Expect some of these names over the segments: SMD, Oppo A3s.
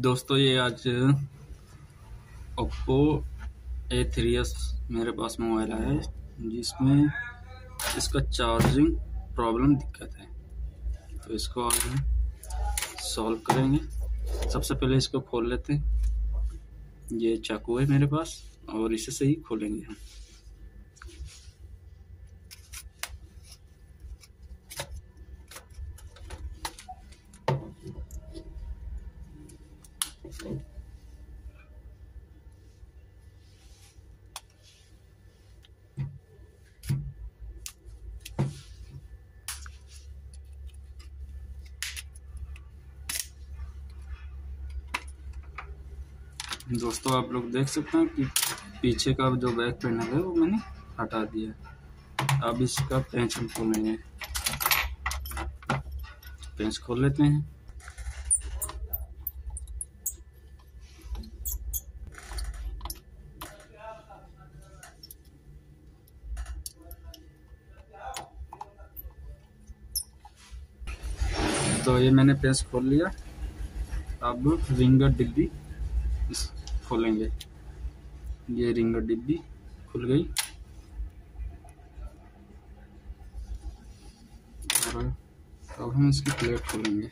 दोस्तों ये आज Oppo A3s मेरे पास मोबाइल आया है जिसमें इसका चार्जिंग प्रॉब्लम दिक्कत है, तो इसको आज हम सॉल्व करेंगे। सबसे पहले इसको खोल लेते हैं। ये चाकू है मेरे पास और इसे से ही खोलेंगे हम। दोस्तों आप लोग देख सकते हैं कि पीछे का जो बैक पैनल है वो मैंने हटा दिया। अब इसका पेंच हम खोलेंगे, पेंच खोल लेते हैं। तो ये मैंने पेंच खोल लिया। अब रिंगर डिब्बी खोलेंगे। ये रिंगर डिब्बी खुल गई और अब हम इसकी प्लेट खोलेंगे।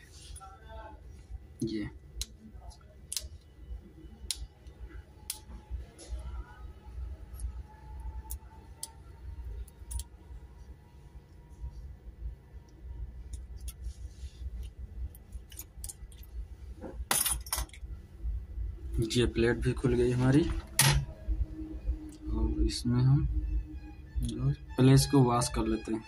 ये प्लेट भी खुल गई हमारी और इसमें हम पहले इसको वॉश कर लेते हैं।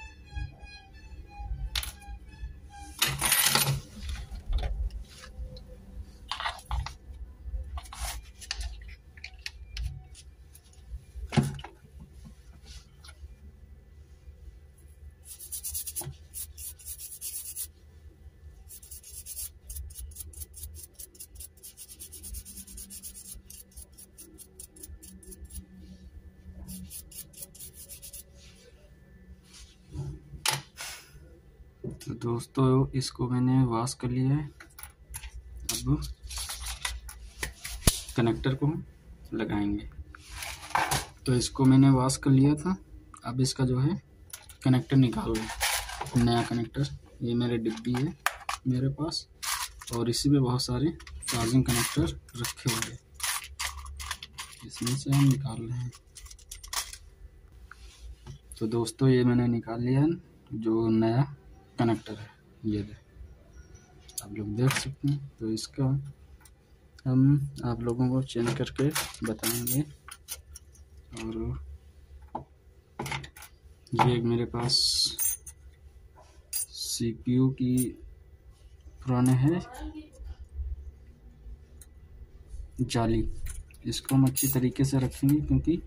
तो दोस्तों इसको मैंने वॉश कर लिया है। अब कनेक्टर को लगाएंगे। तो इसको मैंने वॉश कर लिया था। अब इसका जो है कनेक्टर निकाल लें, नया कनेक्टर। ये मेरे डिब्बी है मेरे पास और इसी में बहुत सारे चार्जिंग कनेक्टर रखे हुए हैं, इसमें से हम निकाल रहे हैं। तो दोस्तों ये मैंने निकाल लिया जो नया कनेक्टर है, ये आप लोग देख सकते हैं। तो इसका हम आप लोगों को चेंज करके बताएंगे। और ये मेरे पास CPU की पुराने है जाली, इसको हम अच्छी तरीके से रखेंगे क्योंकि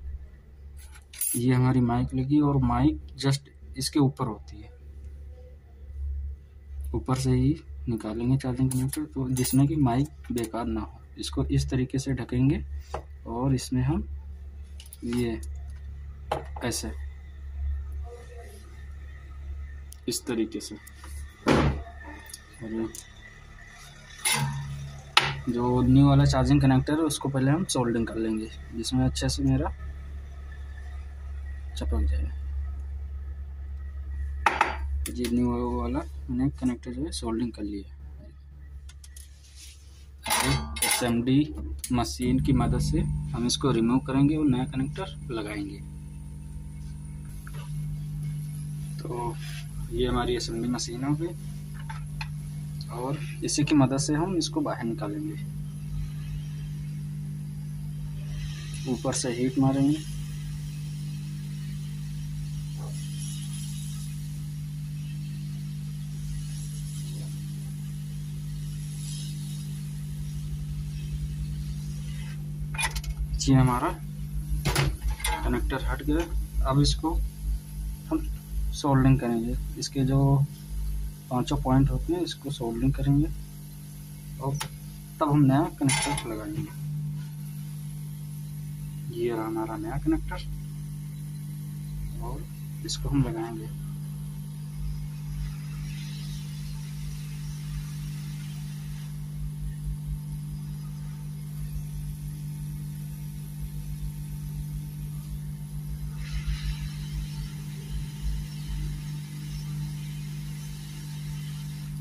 ये हमारी माइक लगी और माइक जस्ट इसके ऊपर होती है, ऊपर से ही निकालेंगे चार्जिंग कनेक्टर, तो जिसमें कि माइक बेकार ना हो। इसको इस तरीके से ढकेंगे और इसमें हम ये ऐसे इस तरीके से, और जो न्यू वाला चार्जिंग कनेक्टर है उसको पहले हम सोल्डिंग कर लेंगे जिसमें अच्छे से मेरा चपक जाएगा। ये न्यू वाला मैंने कनेक्टर जो है सोल्डिंग कर लिया। SMD मशीन की मदद से हम इसको रिमूव करेंगे और नया कनेक्टर लगाएंगे। तो ये हमारी SMD मशीन हो गई और इसी की मदद से हम इसको बाहर निकालेंगे। ऊपर से हीट मारेंगे। ये हमारा कनेक्टर हट गया। अब इसको हम सोल्डरिंग करेंगे। इसके जो पांचों पॉइंट होते हैं इसको सोल्डरिंग करेंगे और तब हम नया कनेक्टर लगाएंगे। ये हमारा नया कनेक्टर और इसको हम लगाएंगे।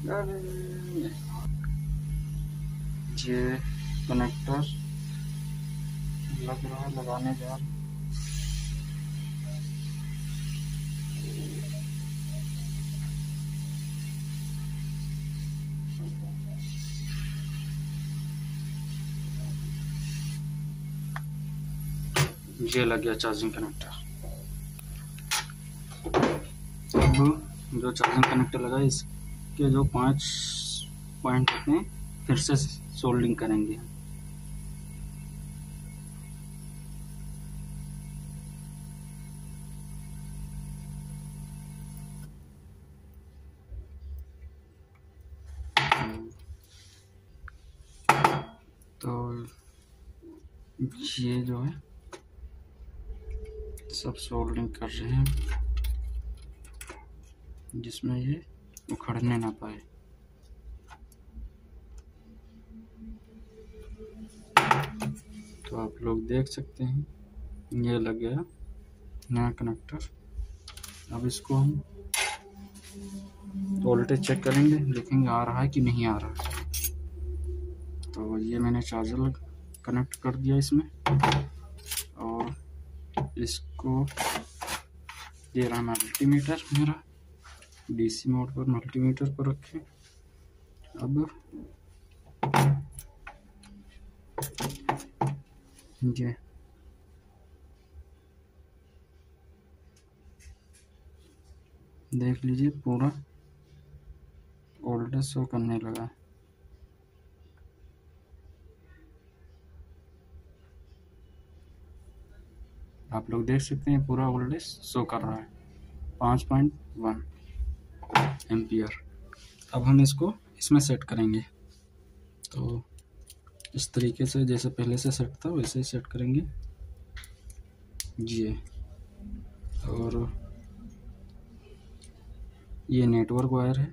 ये कनेक्टर लग रहा है लगाने जा रहा। ये लग गया चार्जिंग कनेक्टर। अब जो चार्जिंग कनेक्टर लगा है इसके जो 5 पॉइंट होते हैं फिर से सोल्डिंग करेंगे। तो ये जो है सब सोल्डिंग कर रहे हैं जिसमें ये उखड़ने ना पाए। तो आप लोग देख सकते हैं ये लग गया नया कनेक्टर। अब इसको हम वोल्टेज चेक करेंगे, देखेंगे आ रहा है कि नहीं आ रहा है। तो ये मैंने चार्जर कनेक्ट कर दिया इसमें और इसको ये रहा मल्टीमीटर मेरा, डीसी मोड पर मल्टीमीटर पर रखें। अब ये देख लीजिए पूरा वोल्टेज शो करने लगा। आप लोग देख सकते हैं पूरा वोल्टेज शो कर रहा है 5.1 एम्पियर। अब हम इसको इसमें सेट करेंगे। तो इस तरीके से जैसे पहले से सेट था वैसे ही सेट करेंगे ये। और ये नेटवर्क वायर है,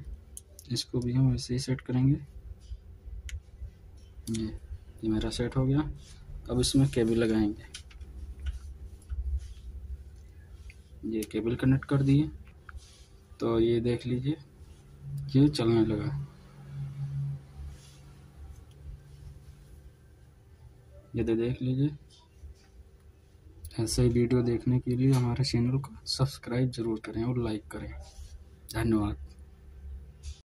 इसको भी हम वैसे ही सेट करेंगे। ये मेरा सेट हो गया। अब इसमें केबल लगाएंगे, ये केबल कनेक्ट कर दिए। तो ये देख लीजिए ये चलने लगा। ये देख लीजिए। ऐसे ही वीडियो देखने के लिए हमारे चैनल को सब्सक्राइब जरूर करें और लाइक करें। धन्यवाद।